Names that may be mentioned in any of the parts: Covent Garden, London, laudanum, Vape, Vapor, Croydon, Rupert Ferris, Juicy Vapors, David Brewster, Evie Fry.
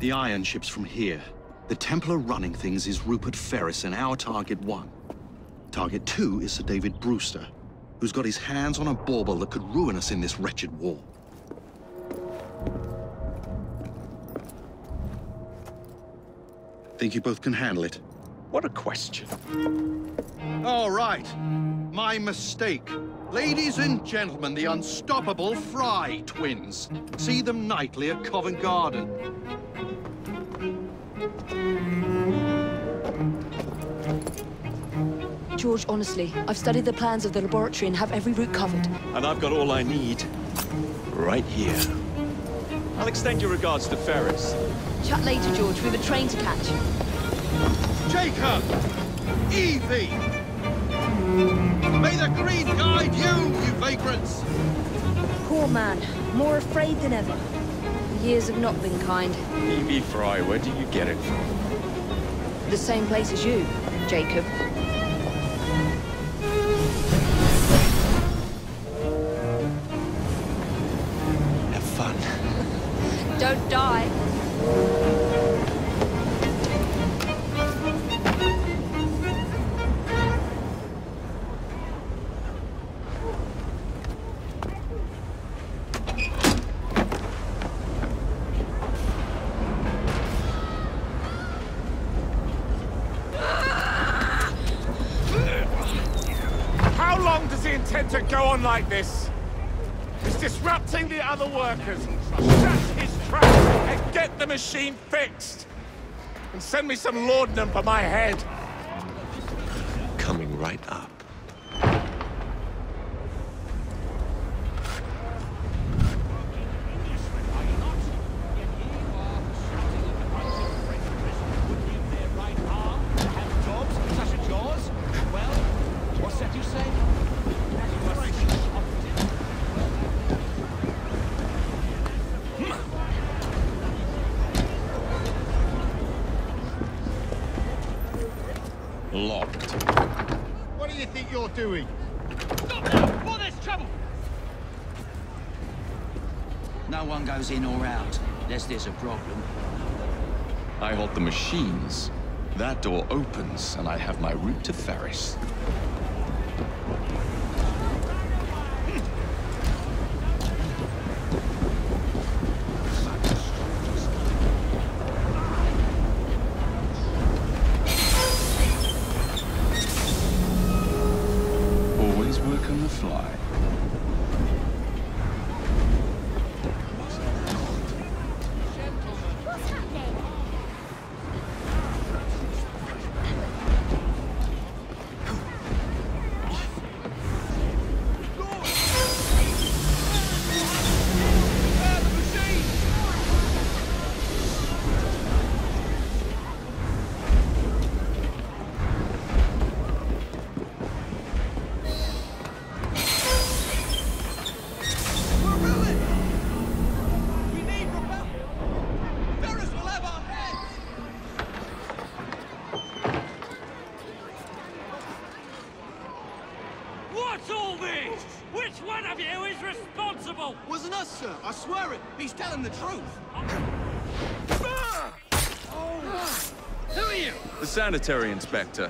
The iron ship's from here. The Templar running things is Rupert Ferris and our target one. Target two is Sir David Brewster, who's got his hands on a bauble that could ruin us in this wretched war. Think you both can handle it? What a question. All right. My mistake. Ladies and gentlemen, the unstoppable Fry twins. See them nightly at Covent Garden. George, honestly, I've studied the plans of the laboratory and have every route covered. And I've got all I need right here. I'll extend your regards to Ferris. Chat later, George. We have a train to catch. Jacob! Evie! May the green guide you vagrants! Poor man, more afraid than ever. The years have not been kind. Evie Fry, where do you get it from? The same place as you, Jacob. Don't die. How long does he intend to go on like this? He's disrupting the other workers. And get the machine fixed! And send me some laudanum for my head! Coming right up. Locked. What do you think you're doing? Stop now! Before there's trouble! No one goes in or out, unless there's a problem. I hold the machines. That door opens, and I have my route to Ferris. I swear it! He's telling the truth! Oh. Who are you? The sanitary inspector.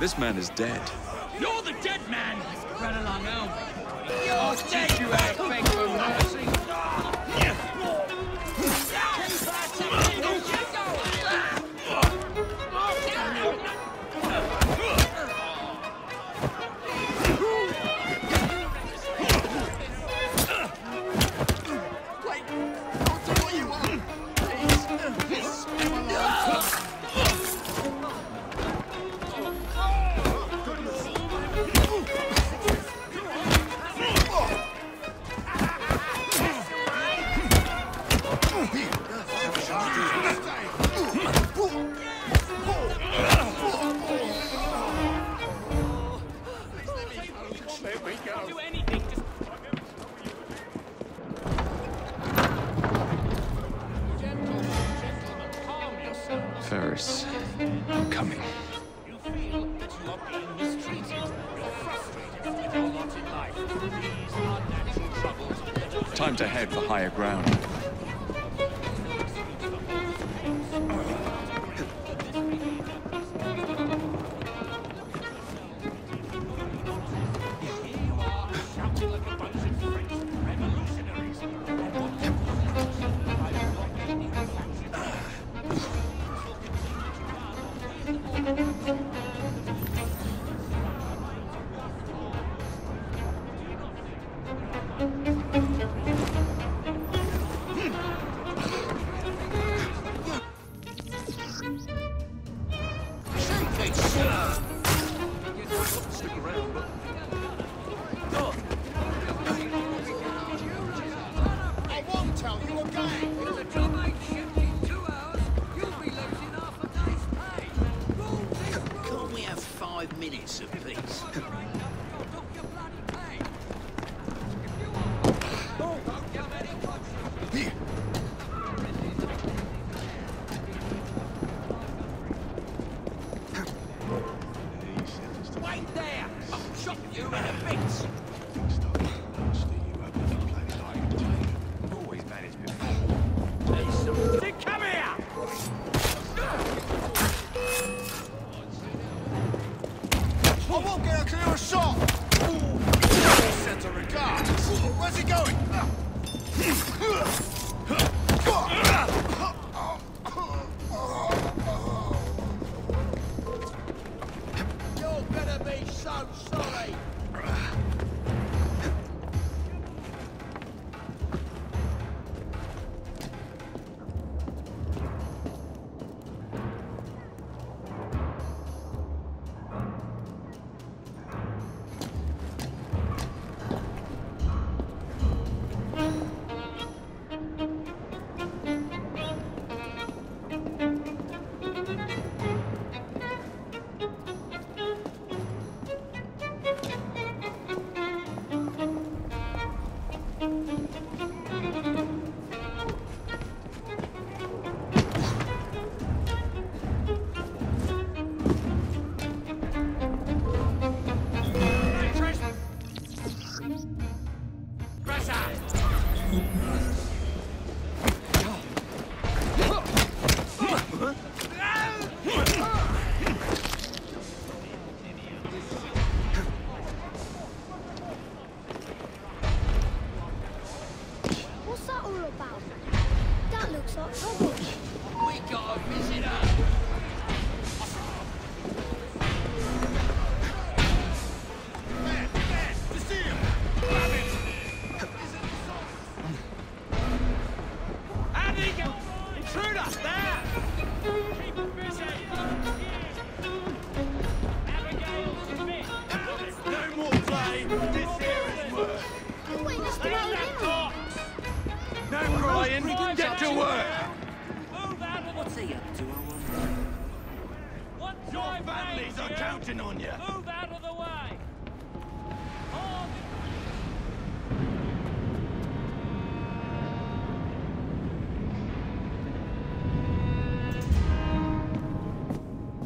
This man is dead. You're the dead man! Run along home. I'll take you out of finger of mercy! Ferris, I'm coming. You feel that you're being mistreated. Time to head for higher ground.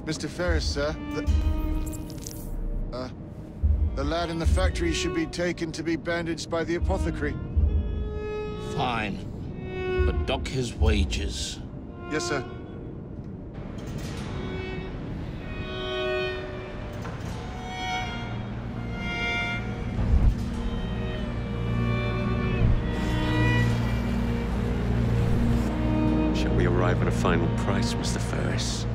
Mr. Ferris, sir, the lad in the factory should be taken to be bandaged by the apothecary. Fine, but dock his wages. Yes, sir. Shall we arrive at a final price, Mr. Ferris?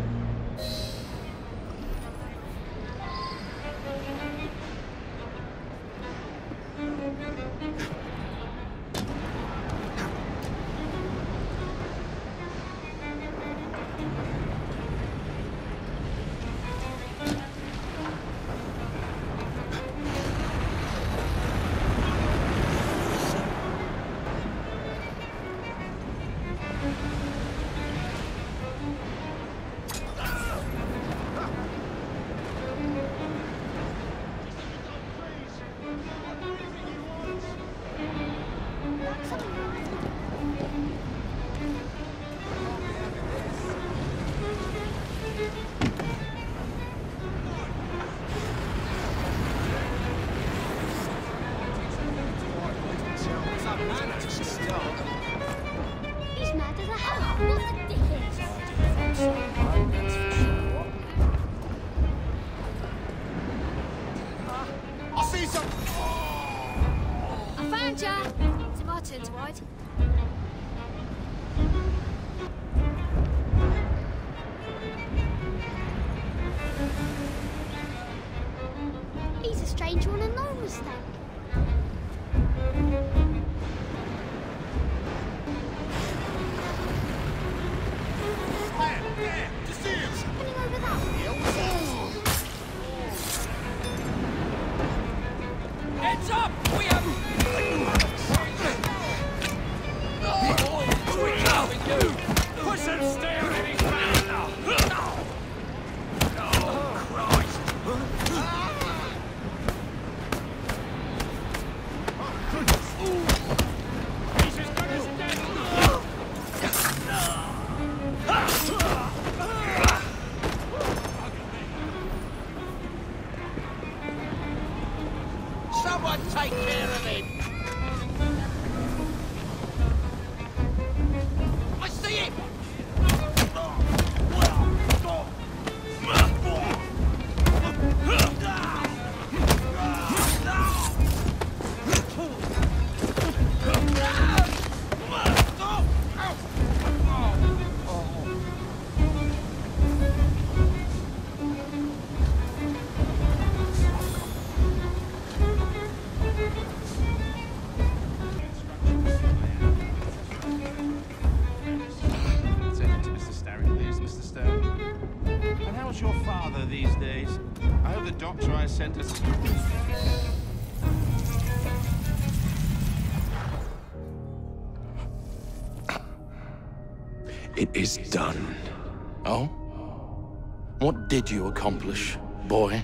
take care of him. I see him. It is done. Oh? What did you accomplish, boy?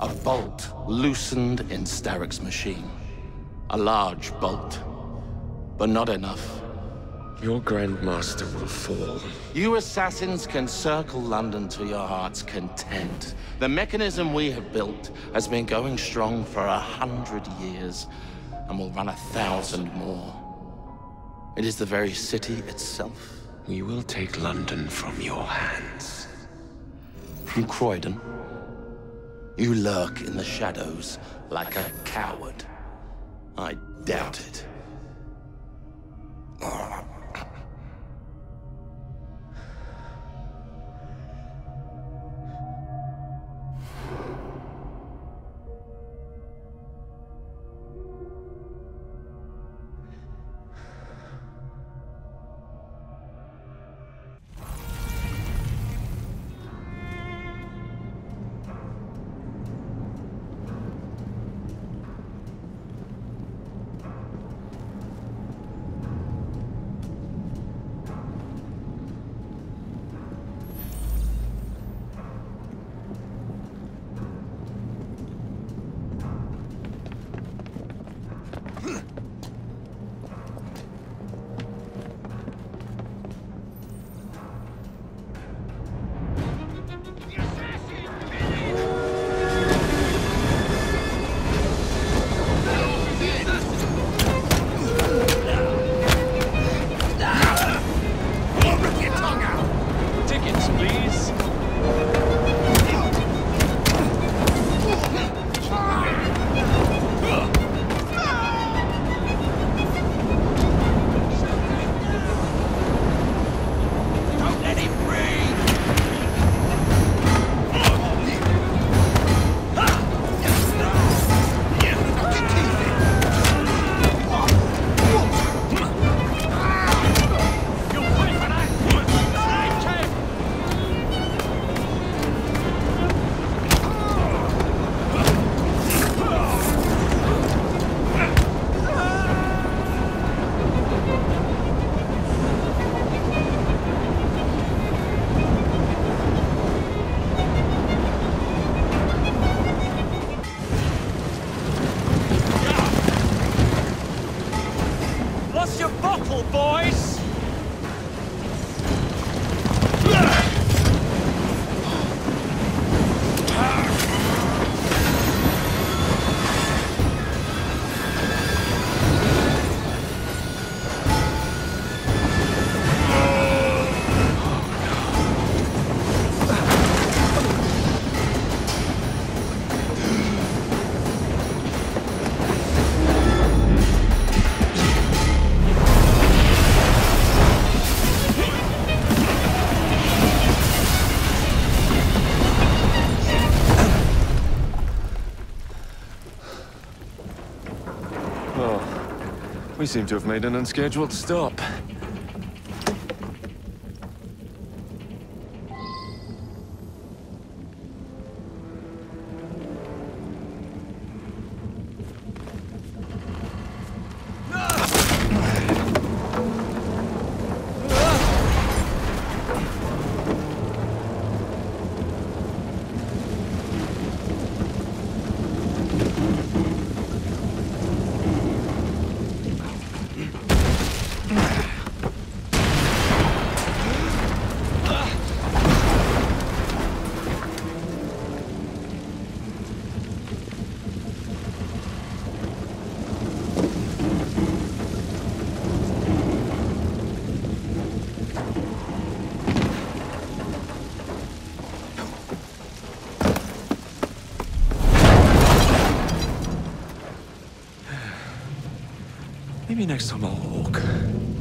A bolt loosened in Starrick's machine. A large bolt, but not enough. Your Grandmaster will fall. You assassins can circle London to your heart's content. The mechanism we have built has been going strong for 100 years and will run 1,000 more. It is the very city itself. We will take London from your hands. From Croydon? You lurk in the shadows like a coward. I doubt it. We seem to have made an unscheduled stop. Maybe next time I'll walk.